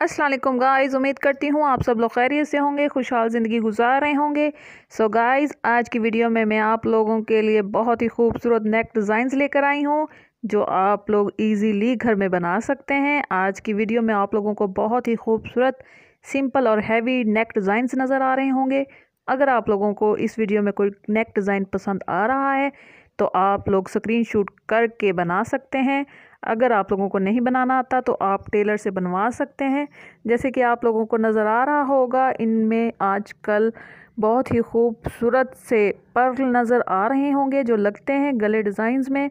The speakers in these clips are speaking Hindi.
अस्सलाम वालेकुम गाइज़, उम्मीद करती हूँ आप सब लोग खैरियत से होंगे, खुशहाल ज़िंदगी गुजार रहे होंगे। सो गाइज़, आज की वीडियो में मैं आप लोगों के लिए बहुत ही खूबसूरत नेक डिज़ाइंस लेकर आई हूँ जो आप लोग इजीली घर में बना सकते हैं। आज की वीडियो में आप लोगों को बहुत ही खूबसूरत सिंपल और हैवी नेक डिज़ाइंस नज़र आ रहे होंगे। अगर आप लोगों को इस वीडियो में कोई नेक डिज़ाइन पसंद आ रहा है तो आप लोग स्क्रीनशॉट करके बना सकते हैं। अगर आप लोगों को नहीं बनाना आता तो आप टेलर से बनवा सकते हैं। जैसे कि आप लोगों को नज़र आ रहा होगा, इनमें आजकल बहुत ही खूबसूरत से पर्ल नज़र आ रहे होंगे जो लगते हैं गले डिज़ाइंस में।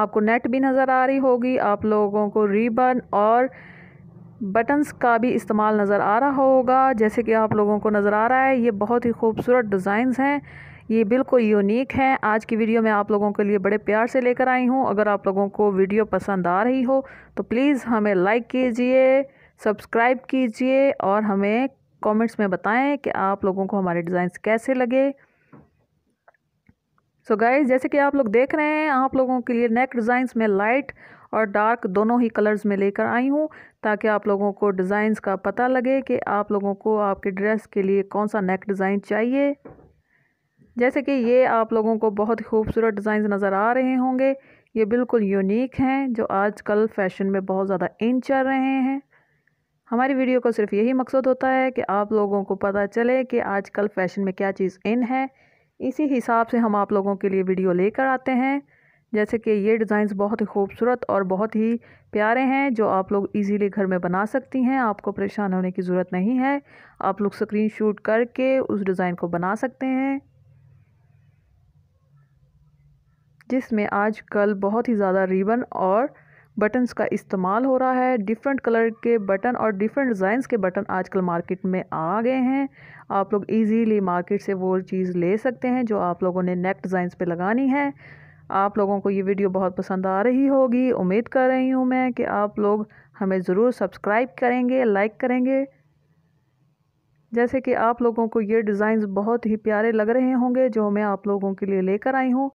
आपको नेट भी नज़र आ रही होगी, आप लोगों को रिबन और बटन्स का भी इस्तेमाल नज़र आ रहा होगा। जैसे कि आप लोगों को नज़र आ रहा है, ये बहुत ही खूबसूरत डिज़ाइंस हैं, ये बिल्कुल यूनिक हैं। आज की वीडियो में आप लोगों के लिए बड़े प्यार से लेकर आई हूँ। अगर आप लोगों को वीडियो पसंद आ रही हो तो प्लीज़ हमें लाइक कीजिए, सब्सक्राइब कीजिए और हमें कमेंट्स में बताएं कि आप लोगों को हमारे डिज़ाइंस कैसे लगे। सो गाइज़, जैसे कि आप लोग देख रहे हैं, आप लोगों के लिए नेक डिज़ाइंस में लाइट और डार्क दोनों ही कलर्स में लेकर आई हूँ ताकि आप लोगों को डिज़ाइंस का पता लगे कि आप लोगों को आपके ड्रेस के लिए कौन सा नेक डिज़ाइन चाहिए। जैसे कि ये आप लोगों को बहुत खूबसूरत डिज़ाइंस नज़र आ रहे होंगे, ये बिल्कुल यूनिक हैं जो आजकल फैशन में बहुत ज़्यादा इन चल रहे हैं। हमारी वीडियो का सिर्फ यही मकसद होता है कि आप लोगों को पता चले कि आजकल फ़ैशन में क्या चीज़ इन है, इसी हिसाब से हम आप लोगों के लिए वीडियो लेकर आते हैं। जैसे कि ये डिज़ाइंस बहुत ही खूबसूरत और बहुत ही प्यारे हैं जो आप लोग इजीली घर में बना सकती हैं। आपको परेशान होने की ज़रूरत नहीं है, आप लोग स्क्रीनशॉट करके उस डिज़ाइन को बना सकते हैं जिसमें आजकल बहुत ही ज़्यादा रिबन और बटन्स का इस्तेमाल हो रहा है। डिफरेंट कलर के बटन और डिफरेंट डिज़ाइंस के बटन आजकल मार्केट में आ गए हैं। आप लोग इजीली मार्केट से वो चीज़ ले सकते हैं जो आप लोगों ने नेक डिज़ाइंस पे लगानी है। आप लोगों को ये वीडियो बहुत पसंद आ रही होगी, उम्मीद कर रही हूँ मैं कि आप लोग हमें ज़रूर सब्सक्राइब करेंगे, लाइक करेंगे। जैसे कि आप लोगों को ये डिज़ाइंस बहुत ही प्यारे लग रहे होंगे जो मैं आप लोगों के लिए लेकर आई हूँ।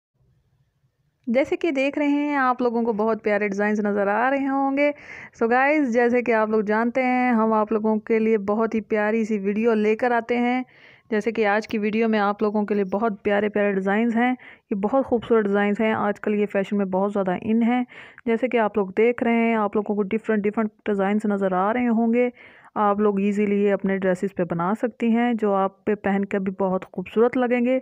जैसे कि देख रहे हैं, आप लोगों को बहुत प्यारे डिज़ाइंस नज़र आ रहे होंगे। सो गाइज़, जैसे कि आप लोग जानते हैं, हम आप लोगों के लिए बहुत ही प्यारी सी वीडियो लेकर आते हैं। जैसे कि आज की वीडियो में आप लोगों के लिए बहुत प्यारे प्यारे डिज़ाइंस हैं, ये बहुत खूबसूरत डिज़ाइंस हैं, आजकल ये फ़ैशन में बहुत ज़्यादा इन हैं। जैसे कि आप लोग देख रहे हैं, आप लोगों को डिफरेंट डिफरेंट डिज़ाइंस नज़र आ रहे होंगे। आप लोग ईज़िली अपने ड्रेसेस पे बना सकती हैं जो आप पे पहन कर भी बहुत खूबसूरत लगेंगे।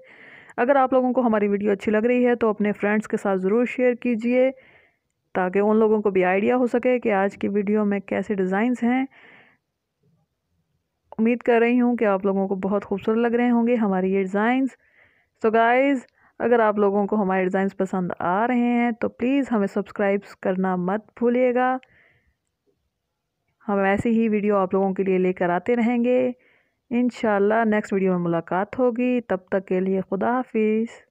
अगर आप लोगों को हमारी वीडियो अच्छी लग रही है तो अपने फ्रेंड्स के साथ ज़रूर शेयर कीजिए ताकि उन लोगों को भी आइडिया हो सके कि आज की वीडियो में कैसे डिज़ाइंस हैं। उम्मीद कर रही हूँ कि आप लोगों को बहुत खूबसूरत लग रहे होंगे हमारी ये डिज़ाइंस। सो गाइज़, अगर आप लोगों को हमारे डिज़ाइंस पसंद आ रहे हैं तो प्लीज़ हमें सब्सक्राइब करना मत भूलिएगा। हम ऐसी ही वीडियो आप लोगों के लिए लेकर आते रहेंगे। इंशाल्लाह नेक्स्ट वीडियो में मुलाकात होगी। तब तक के लिए खुदा हाफिज़।